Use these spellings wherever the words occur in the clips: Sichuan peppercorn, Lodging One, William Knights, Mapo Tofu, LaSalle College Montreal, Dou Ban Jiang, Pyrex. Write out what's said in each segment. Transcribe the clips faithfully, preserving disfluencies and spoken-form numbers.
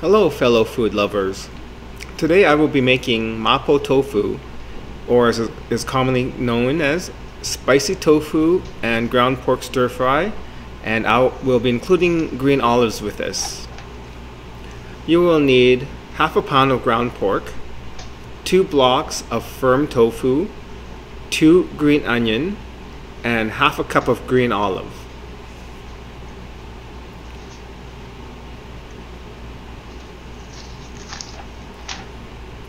Hello fellow food lovers. Today I will be making Mapo Tofu, or as is commonly known as spicy tofu and ground pork stir fry, and I will be including green olives with this. You will need half a pound of ground pork, two blocks of firm tofu, two green onion, and half a cup of green olive.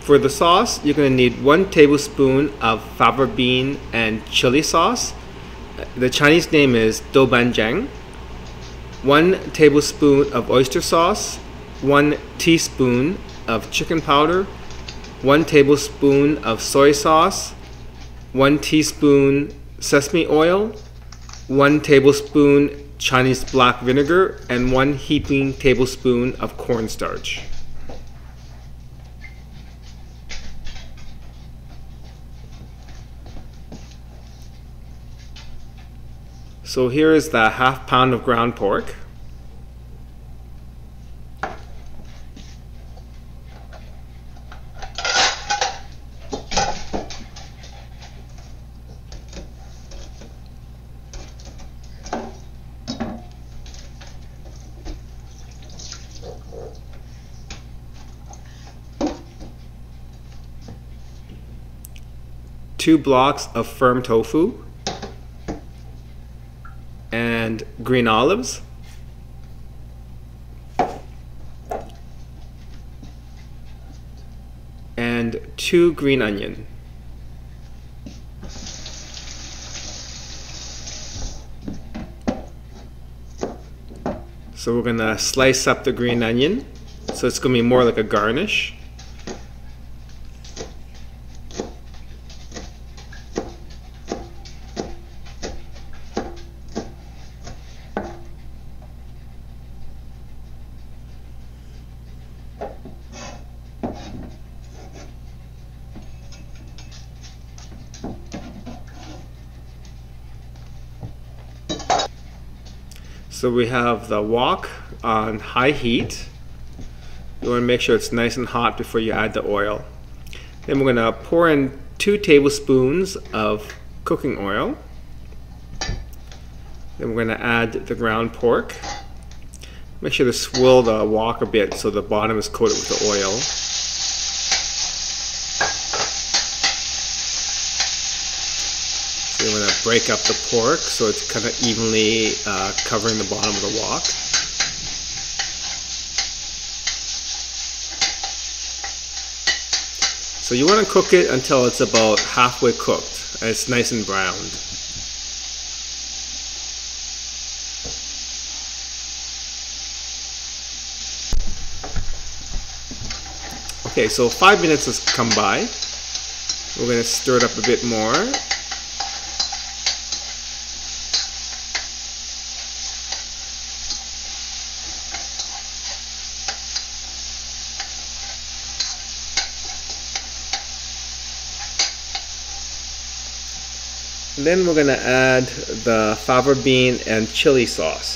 For the sauce, you're going to need one tablespoon of fava bean and chili sauce. The Chinese name is Dou Ban Jiang. One tablespoon of oyster sauce, one teaspoon of chicken powder, one tablespoon of soy sauce, one teaspoon sesame oil, one tablespoon Chinese black vinegar, and one heaping tablespoon of cornstarch. So here is the half pound of ground pork. Two blocks of firm tofu. And green olives, and two green onion. So we're going to slice up the green onion, so it's going to be more like a garnish. So we have the wok on high heat. You want to make sure it's nice and hot before you add the oil. Then we're going to pour in two tablespoons of cooking oil. Then we're going to add the ground pork. Make sure to swill the wok a bit so the bottom is coated with the oil. So we're going to break up the pork so it's kind of evenly uh, covering the bottom of the wok. So you want to cook it until it's about halfway cooked and it's nice and browned. Okay, so five minutes has come by. We're going to stir it up a bit more. Then we're going to add the fava bean and chili sauce.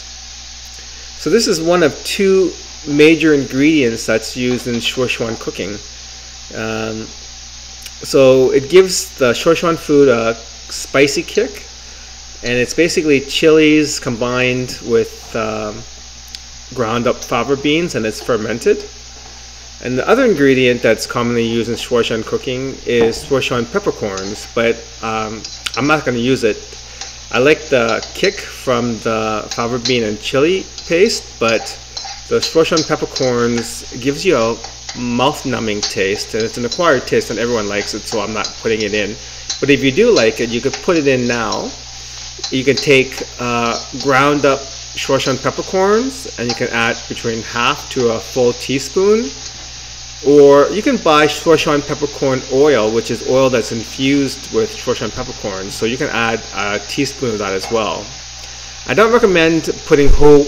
So this is one of two major ingredients that's used in Sichuan cooking. Um, so it gives the Sichuan food a spicy kick, and it's basically chilies combined with um, ground up fava beans, and it's fermented. And the other ingredient that's commonly used in Sichuan cooking is Sichuan peppercorns, but um, I'm not going to use it. I like the kick from the fava bean and chili paste, but the Sichuan peppercorns gives you a mouth-numbing taste, and it's an acquired taste and everyone likes it, so I'm not putting it in. But if you do like it, you could put it in now. You can take uh, ground up Sichuan peppercorns and you can add between half to a full teaspoon. Or you can buy Sichuan peppercorn oil, which is oil that's infused with Sichuan peppercorn, so you can add a teaspoon of that as well. I don't recommend putting whole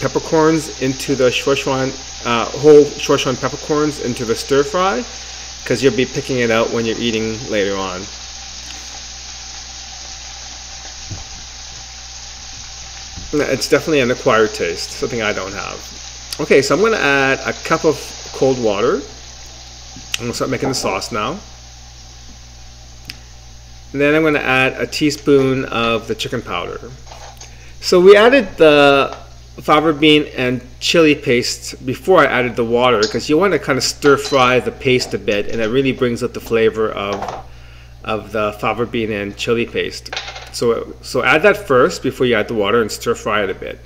peppercorns into the Sichuan, uh, whole Sichuan peppercorns into the stir fry, because you'll be picking it out when you're eating later on. It's definitely an acquired taste, something I don't have. Okay, so I'm going to add a cup of cold water. I'm going to start making the sauce now. And then I'm going to add a teaspoon of the chicken powder. So we added the fava bean and chili paste before I added the water, because you want to kind of stir fry the paste a bit, and it really brings up the flavor of, of the fava bean and chili paste. So, so add that first before you add the water and stir fry it a bit.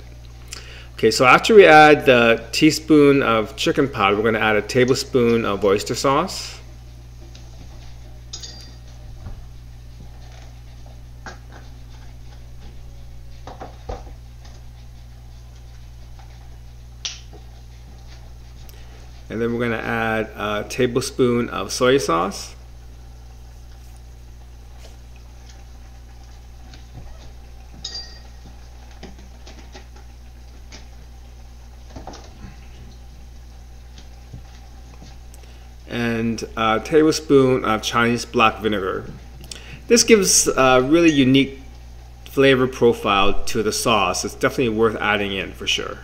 Okay, so after we add the teaspoon of chicken powder, we're going to add a tablespoon of oyster sauce. And then we're going to add a tablespoon of soy sauce. And a tablespoon of Chinese black vinegar. This gives a really unique flavor profile to the sauce. It's definitely worth adding in for sure.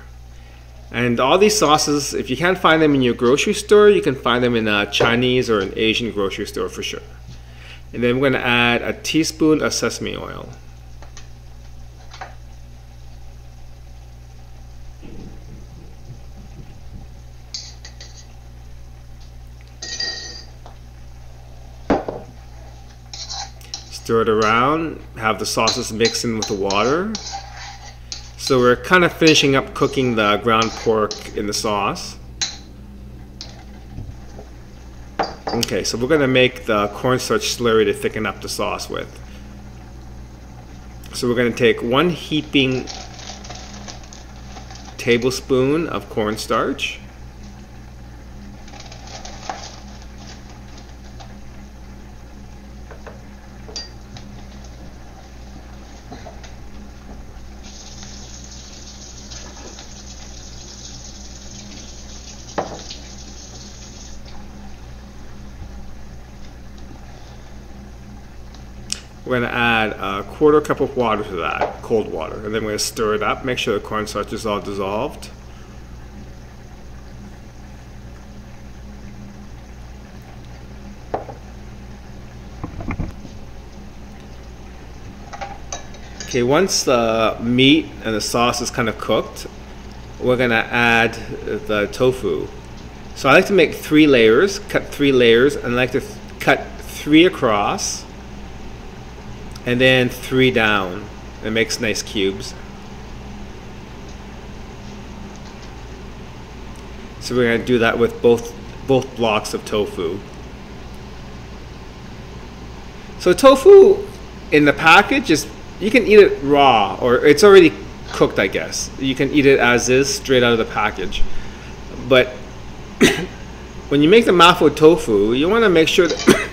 And all these sauces, if you can't find them in your grocery store, you can find them in a Chinese or an Asian grocery store for sure. And then we're going to add a teaspoon of sesame oil. Stir it around, have the sauces mix in with the water. So we're kind of finishing up cooking the ground pork in the sauce. Okay, so we're going to make the cornstarch slurry to thicken up the sauce with. So we're going to take one heaping tablespoon of cornstarch. We're going to add a quarter cup of water to that, cold water, and then we're going to stir it up, make sure the cornstarch is all dissolved. Okay, once the meat and the sauce is kind of cooked, we're going to add the tofu. So I like to make three layers, cut three layers, and I like to th- cut three across. And then three down. It makes nice cubes. So we're going to do that with both both blocks of tofu. So tofu in the package is, you can eat it raw, or it's already cooked, I guess. You can eat it as is, straight out of the package. But when you make the Mapo tofu, you want to make sure that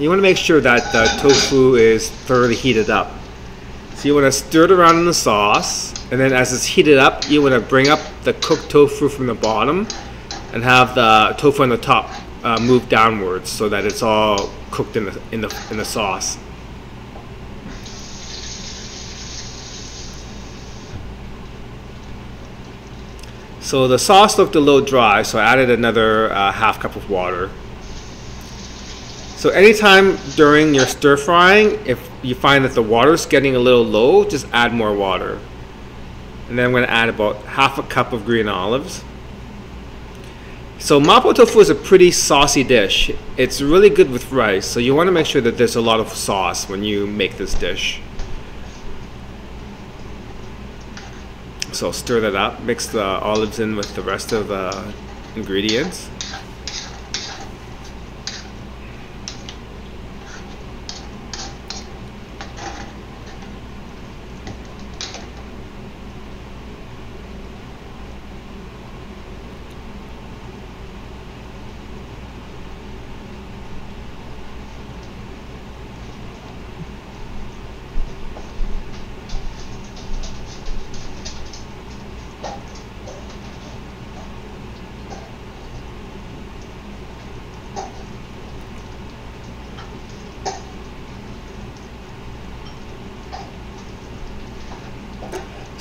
you want to make sure that the tofu is thoroughly heated up. So you want to stir it around in the sauce, and then as it's heated up, you want to bring up the cooked tofu from the bottom and have the tofu on the top uh, move downwards so that it's all cooked in the, in the, in the sauce. So the sauce looked a little dry, so I added another uh, half cup of water. So anytime during your stir frying, if you find that the water's getting a little low, just add more water. And then I'm going to add about half a cup of green olives. So Mapo tofu is a pretty saucy dish. It's really good with rice, so you want to make sure that there's a lot of sauce when you make this dish. So stir that up, mix the olives in with the rest of the ingredients.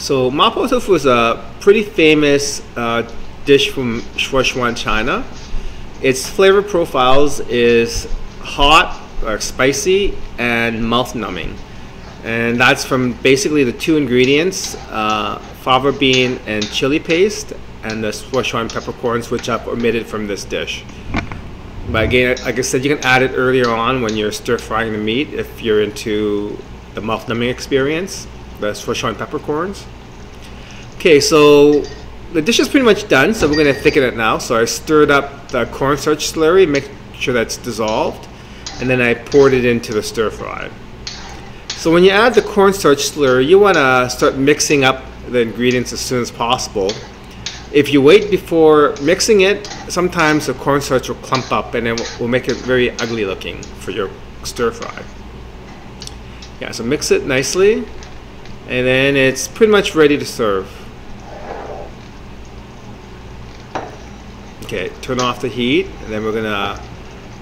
So Mapo Tofu is a pretty famous uh, dish from Sichuan, China. Its flavor profiles is hot or spicy and mouth numbing. And that's from basically the two ingredients, uh, fava bean and chili paste, and the Sichuan peppercorns, which I've omitted from this dish. But again, like I said, you can add it earlier on when you're stir frying the meat if you're into the mouth numbing experience, the Sichuan peppercorns. Okay, so the dish is pretty much done, so we're gonna thicken it now. So I stirred up the cornstarch slurry, make sure that's dissolved, and then I poured it into the stir fry. So when you add the cornstarch slurry, you wanna start mixing up the ingredients as soon as possible. If you wait before mixing it, sometimes the cornstarch will clump up and it will make it very ugly looking for your stir fry. Yeah, so mix it nicely, and then it's pretty much ready to serve. Okay, turn off the heat, and then we're gonna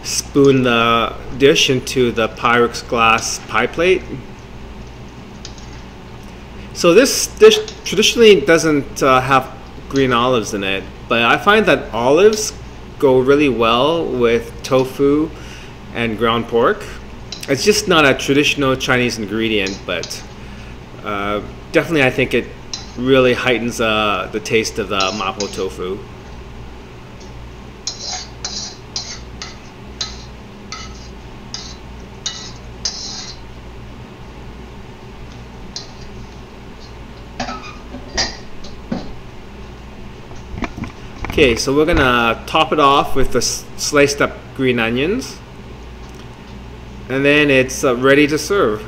spoon the dish into the Pyrex glass pie plate. So this dish traditionally doesn't uh, have green olives in it, but I find that olives go really well with tofu and ground pork. It's just not a traditional Chinese ingredient, but uh, definitely I think it really heightens uh, the taste of the Mapo Tofu. Okay, so we're gonna top it off with the sliced up green onions, and then it's uh, ready to serve.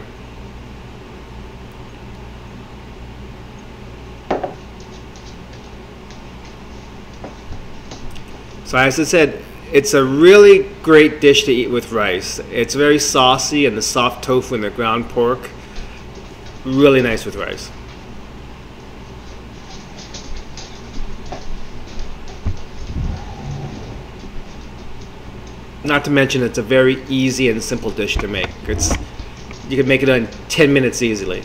So as I said, it's a really great dish to eat with rice. It's very saucy, and the soft tofu and the ground pork, really nice with rice. Not to mention, it's a very easy and simple dish to make. It's, you can make it in ten minutes easily.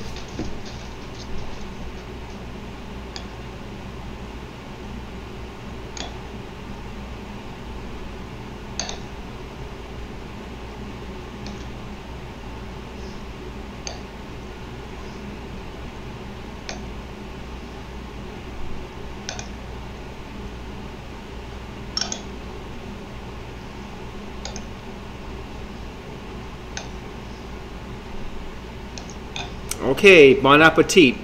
Okay, bon appetit.